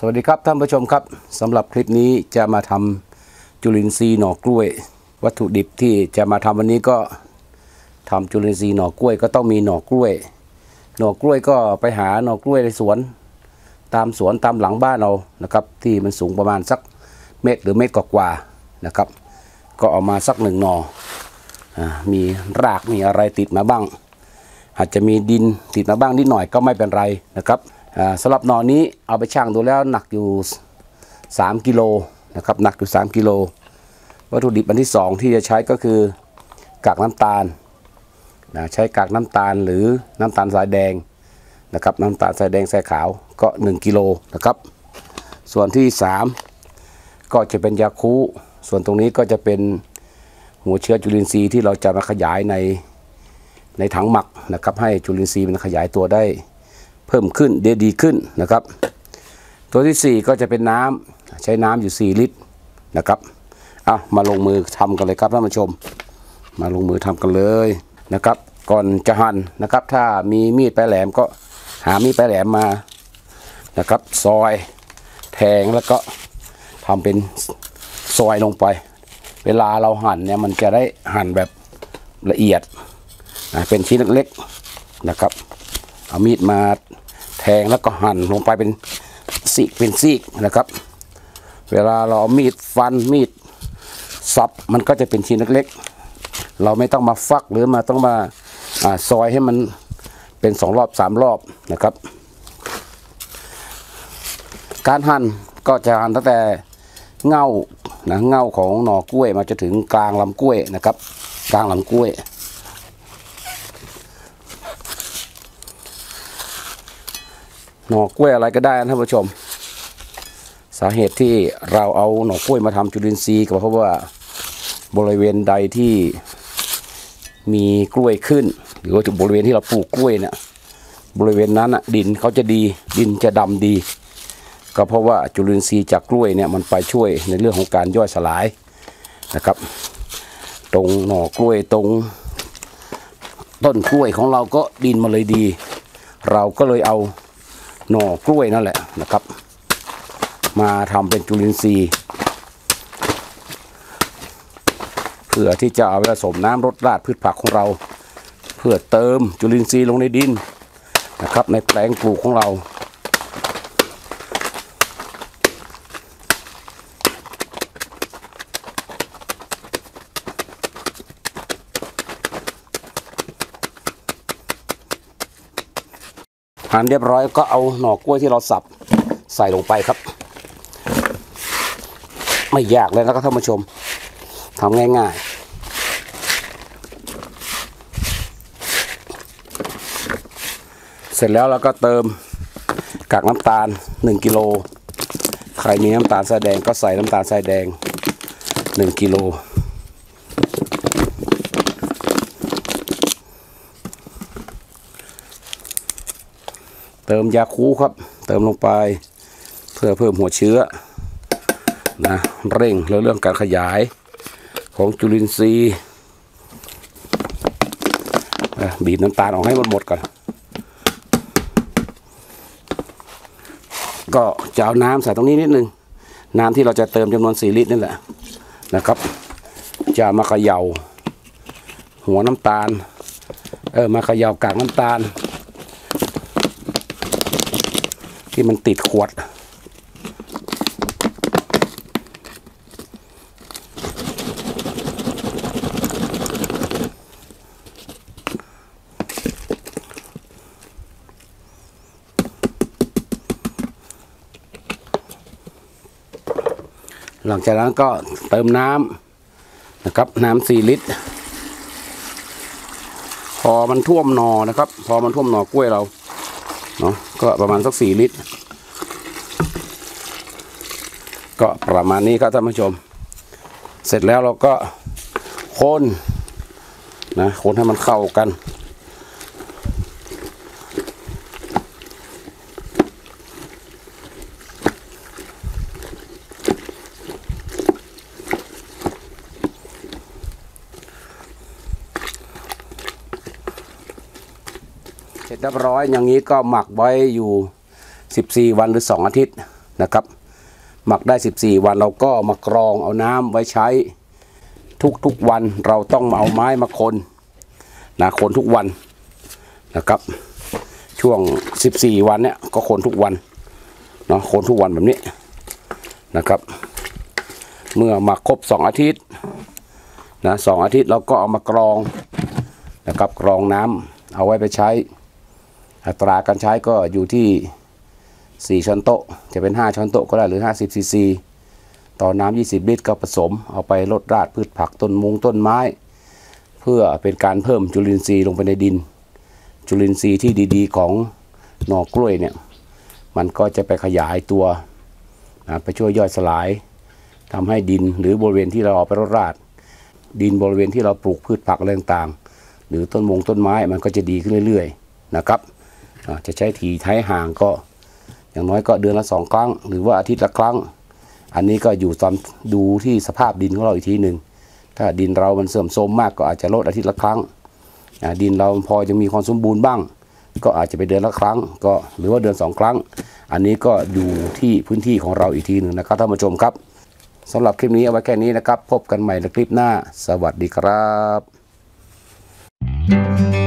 สวัสดีครับท่านผู้ชมครับสำหรับคลิปนี้จะมาทำจุลินทรีย์หน่อกล้วยวัตถุดิบที่จะมาทำวันนี้ก็ทำจุลินทรีย์หน่อกล้วยก็ต้องมีหน่อกล้วยก็ไปหาหน่อกล้วยในสวนตามหลังบ้านเรานะครับที่มันสูงประมาณสักเมตรหรือเมตรกว่านะครับก็เอามาสักหนึ่งหน่อมีรากมีอะไรติดมาบ้างอาจจะมีดินติดมาบ้างนิดหน่อยก็ไม่เป็นไรนะครับสำหรับหน่อนี้เอาไปชั่งดูแล้วหนักอยู่3กิโลนะครับวัตถุดิบอันที่2ที่จะใช้ก็คือกากน้ำตาลใช้กากน้ำตาลหรือน้ำตาลสายแดงนะครับน้ำตาลสายแดงสายขาวก็1กิโลนะครับส่วนที่3ก็จะเป็นยาคูส่วนตรงนี้ก็จะเป็นหัวเชื้อจุลินทรีย์ที่เราจะมาขยายในถังหมักนะครับให้จุลินทรีย์มันขยายตัวได้เพิ่มขึ้นดีขึ้นนะครับตัวที่4ก็จะเป็นน้ำใช้น้ำอยู่4ลิตรนะครับเอามาลงมือทำกันเลยครับท่านผู้ชมมาลงมือทำกันเลยนะครับก่อนจะหั่นนะครับถ้ามีมีดปลายแหลมก็หามีดปลายแหลมมานะครับซอยแทงแล้วก็ทำเป็นซอยลงไปเวลาเราหั่นเนี่ยมันจะได้หั่นแบบละเอียดเป็นชิ้นเล็กๆนะครับเอามีดมาแทงแล้วก็หั่นลงไปเป็นซีกนะครับเวลาเราเอามีดฟันมีดสับมันก็จะเป็นชิ้นเล็กๆเราไม่ต้องมาฟักหรือมาต้องมาซอยให้มันเป็น2รอบ3รอบนะครับการหั่นก็จะหั่นตั้งแต่เงาของหน่อกล้วยมาจะถึงกลางลำกล้วยนะครับกลางลำกล้วยหน่อกล้วยอะไรก็ได้นะท่านผู้ชมสาเหตุที่เราเอาหน่อกล้วยมาทำจุลินทรีย์ก็เพราะว่าบริเวณใดที่มีกล้วยขึ้นหรือว่าบริเวณที่เราปลูกกล้วยเนี่ยบริเวณนั้นดินเขาจะดีดินจะดำดีก็เพราะว่าจุลินทรีย์จากกล้วยเนี่ยมันไปช่วยในเรื่องของการย่อยสลายนะครับตรงหน่อกล้วยตรงต้นกล้วยของเราก็ดินมาเลยดีเราก็เลยเอาหน่อกล้วยนั่นแหละนะครับมาทำเป็นจุลินทรีย์เพื่อที่จะเอาผสมน้ำรดราดพืชผักของเราเพื่อเติมจุลินทรีย์ลงในดินนะครับในแปลงปลูกของเราหั่นเรียบร้อยก็เอาหน่อกล้วยที่เราสับใส่ลงไปครับไม่ยากเลยนะครับท่านผู้ชมทำง่ายๆเสร็จแล้วเราก็เติมกากน้ำตาล1กิโลใครมีน้ำตาลทรายแดงก็ใส่น้ำตาลทรายแดง1กิโลเติมยาคูครับเติมลงไปเพื่อเพิ่มหัวเชื้อนะเร่งเรื่องการขยายของจุลินทรีย์บีบน้ำตาลออกให้หมดก่อนก็จะเอาน้ำใส่ตรงนี้นิดนึงน้ำที่เราจะเติมจำนวน4ลิตรนี่แหละนะครับจะมาเขย่าหัวน้ำตาลมาเขย่ากากน้ำตาลที่มันติดขวดหลังจากนั้นก็เติมน้ำนะครับน้ำ4ลิตรพอมันท่วมหน่อนะครับพอมันท่วมหน่อกล้วยเราเนาะก็ประมาณสัก4ลิตรก็ประมาณนี้ครับท่านผู้ชมเสร็จแล้วเราก็คนนะคนให้มันเข้ากันเสร็จเรียบร้อยอย่างนี้ก็หมักไว้อยู่14 วันหรือ2 อาทิตย์ นะครับหมักได้14วันเราก็มากรองเอาน้ำไว้ใช้ทุกๆวันเราต้องเอาไม้มาคนนะคนทุกวันนะครับช่วง14วันเนี่ยก็คนทุกวันเนาะคนทุกวันแบบนี้นะครับเมื่อหมักครบ2อาทิตย์นะ2อาทิตย์เราก็เอามากรองนะครับกรองน้ำเอาไว้ไปใช้อัตราการใช้ก็อยู่ที่4ช้อนโต๊ะจะเป็น5ช้อนโต๊ะก็ได้หรือ50ซีซีต่อน้ำ20ลิตรก็ผสมเอาไปลดราดพืชผักต้นมุงต้นไม้เพื่อเป็นการเพิ่มจุลินทรีย์ลงไปในดินจุลินทรีย์ที่ดีๆของหน่อกล้วยเนี่ยมันก็จะไปขยายตัวนะไปช่วยย่อยสลายทำให้ดินหรือบริเวณที่เราเอาไปลดราดดินบริเวณที่เราปลูกพืชผักอะไรต่างๆหรือต้นมุงต้นไม้มันก็จะดีขึ้นเรื่อยๆนะครับจะใช้ถี่ใช้ห่างก็อย่างน้อยก็เดือนละ2ครั้งหรือว่าอาทิตย์ละครั้งอันนี้ก็อยู่ตามดูที่สภาพดินของเราอีกทีหนึ่งถ้าดินเรามันเสื่อมโทรมมากก็อาจจะลดอาทิตย์ละครั้งดินเราพอจะมีความสมบูรณ์บ้างก็อาจจะไปเดือนละครั้งก็หรือว่าเดือน2ครั้งอันนี้ก็อยู่ที่พื้นที่ของเราอีกทีหนึ่งนะครับท่านผู้ชมครับสำหรับคลิปนี้เอาไว้แค่นี้นะครับพบกันใหม่ในคลิปหน้าสวัสดีครับ